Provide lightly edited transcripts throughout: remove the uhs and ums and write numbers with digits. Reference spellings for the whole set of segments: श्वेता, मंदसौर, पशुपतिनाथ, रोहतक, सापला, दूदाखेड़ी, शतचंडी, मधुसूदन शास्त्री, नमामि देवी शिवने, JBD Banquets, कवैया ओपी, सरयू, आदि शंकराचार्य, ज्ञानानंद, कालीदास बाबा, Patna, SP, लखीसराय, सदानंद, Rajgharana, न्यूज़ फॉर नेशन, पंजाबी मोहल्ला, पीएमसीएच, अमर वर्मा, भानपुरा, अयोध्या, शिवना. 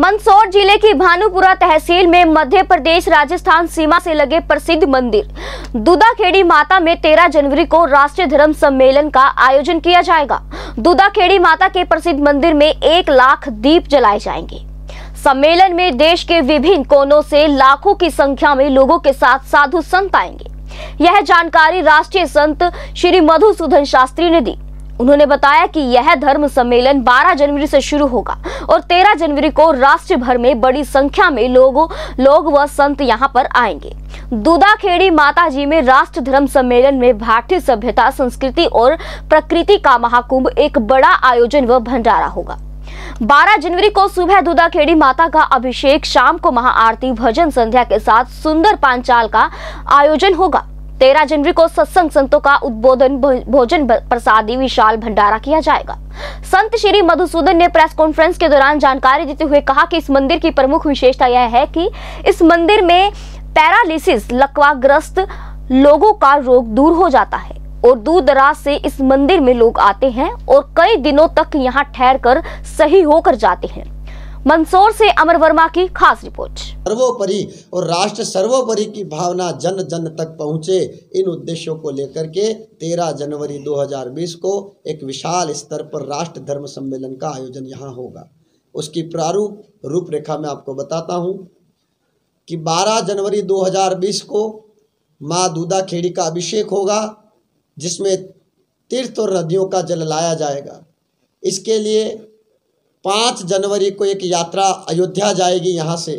मंदसौर जिले की भानपुरा तहसील में मध्य प्रदेश राजस्थान सीमा से लगे प्रसिद्ध मंदिर दूदाखेड़ी माता में 13 जनवरी को राष्ट्रीय धर्म सम्मेलन का आयोजन किया जाएगा। दूदाखेड़ी माता के प्रसिद्ध मंदिर में 1 लाख दीप जलाए जाएंगे। सम्मेलन में देश के विभिन्न कोनों से लाखों की संख्या में लोगों के साथ साधु संत आएंगे। यह जानकारी राष्ट्रीय संत श्री मधुसूदन शास्त्री ने दी। उन्होंने बताया कि यह धर्म सम्मेलन 12 जनवरी से शुरू होगा और 13 जनवरी को राष्ट्र भर में बड़ी संख्या में लोग व संत यहां पर आएंगे। दूदाखेड़ी माताजी में राष्ट्र धर्म सम्मेलन में भारतीय सभ्यता, संस्कृति और प्रकृति का महाकुंभ एक बड़ा आयोजन व भंडारा होगा। 12 जनवरी को सुबह दूदाखेड़ी माता का अभिषेक, शाम को महाआरती, भजन संध्या के साथ सुंदर पांचाल का आयोजन होगा। 13 जनवरी को सत्संग, संतों का उद्बोधन, भोजन, प्रसादी, विशाल भंडारा किया जाएगा। संत श्री मधुसूदन ने प्रेस कॉन्फ्रेंस के दौरान जानकारी देते हुए कहा कि इस मंदिर की प्रमुख विशेषता यह है कि इस मंदिर में पैरालिसिस, लकवाग्रस्त लोगों का रोग दूर हो जाता है और दूर दराज से इस मंदिर में लोग आते हैं और कई दिनों तक यहाँ ठहर कर सही होकर जाते हैं। मंदसौर से अमर वर्मा की खास रिपोर्ट। सर्वोपरि और राष्ट्र सर्वोपरि की भावना जन जन तक पहुंचे, इन उद्देश्यों को लेकर के 13 जनवरी 2020 को एक विशाल स्तर पर राष्ट्र धर्म सम्मेलन का आयोजन यहां होगा। उसकी प्रारूप रूपरेखा मैं आपको बताता हूं कि 12 जनवरी 2020 को माँ दूदाखेड़ी का अभिषेक होगा, जिसमें तीर्थ और नदियों का जल लाया जाएगा। इसके लिए 5 जनवरी को एक यात्रा अयोध्या जाएगी। यहाँ से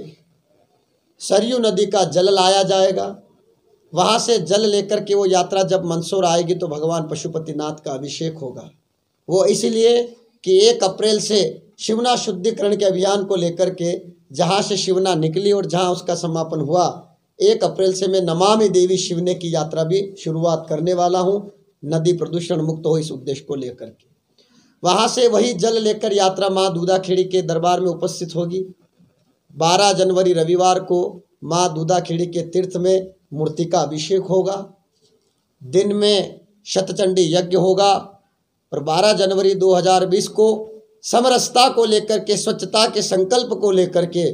सरयू नदी का जल लाया जाएगा। वहाँ से जल लेकर के वो यात्रा जब मंदसौर आएगी तो भगवान पशुपतिनाथ का अभिषेक होगा। वो इसलिए कि 1 अप्रैल से शिवना शुद्धिकरण के अभियान को लेकर के जहाँ से शिवना निकली और जहाँ उसका समापन हुआ, 1 अप्रैल से मैं नमामि देवी शिवने की यात्रा भी शुरुआत करने वाला हूँ, नदी प्रदूषण मुक्त हो इस उद्देश्य को लेकर के। वहाँ से वही जल लेकर यात्रा माँ दूदाखेड़ी के दरबार में उपस्थित होगी। 12 जनवरी रविवार को माँ दूदाखेड़ी के तीर्थ में मूर्ति का अभिषेक होगा। दिन में शतचंडी यज्ञ होगा और 12 जनवरी 2020 को समरसता को लेकर के, स्वच्छता के संकल्प को लेकर के,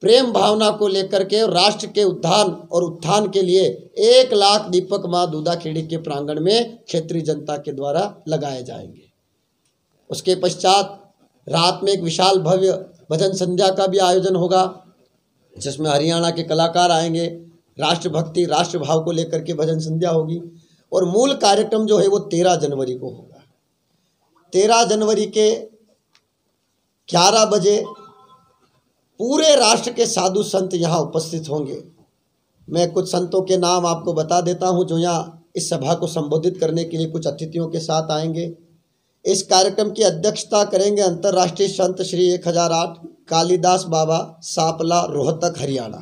प्रेम भावना को लेकर के, राष्ट्र के उद्धार और उत्थान के लिए 1 लाख दीपक माँ दूदाखेड़ी के प्रांगण में क्षेत्रीय जनता के द्वारा लगाए जाएंगे। उसके पश्चात रात में एक विशाल भव्य भजन संध्या का भी आयोजन होगा, जिसमें हरियाणा के कलाकार आएंगे। राष्ट्रभक्ति, राष्ट्र भाव को लेकर के भजन संध्या होगी और मूल कार्यक्रम जो है वो 13 जनवरी को होगा। 13 जनवरी के 11 बजे पूरे राष्ट्र के साधु संत यहाँ उपस्थित होंगे। मैं कुछ संतों के नाम आपको बता देता हूँ जो यहाँ इस सभा को संबोधित करने के लिए कुछ अतिथियों के साथ आएंगे। इस कार्यक्रम की अध्यक्षता करेंगे अंतर्राष्ट्रीय संत श्री 1008 कालीदास बाबा, सापला, रोहतक, हरियाणा।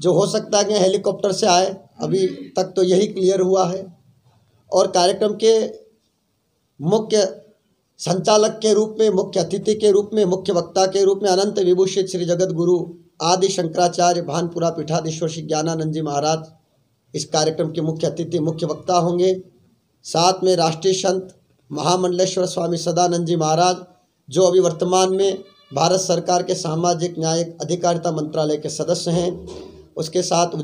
जो हो सकता है कि हेलीकॉप्टर से आए, अभी तक तो यही क्लियर हुआ है। और कार्यक्रम के मुख्य संचालक के रूप में, मुख्य अतिथि के रूप में, मुख्य वक्ता के रूप में अनंत विभूषित श्री जगत गुरु आदि शंकराचार्य भानपुरा पीठाधीश्वर श्री ज्ञानानंद जी महाराज इस कार्यक्रम के मुख्य अतिथि, मुख्य वक्ता होंगे। साथ में राष्ट्रीय संत महामंडलेश्वर स्वामी सदानंद जी महाराज, जो अभी वर्तमान में भारत सरकार के सामाजिक न्याय अधिकारिता मंत्रालय के सदस्य हैं। उसके साथ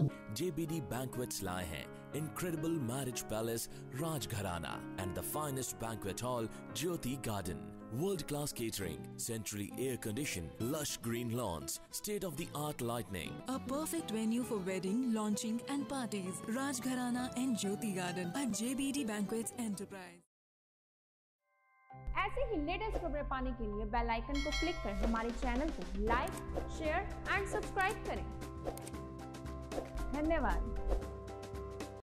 JBD बैंक्वेट्स लाए हैं incredible marriage palace, Rajgharana and the finest banquet hall, Jyoti garden. World class catering, centrally air conditioned, lush green lawns, state of the art lighting. A perfect venue for wedding, launching and parties. Rajgharana and Jyoti Garden at JBD Banquets Enterprise. ऐसे ही latest खबरें पाने के लिए bell icon को click करें। हमारे channel को like, share and subscribe करें। धन्यवाद।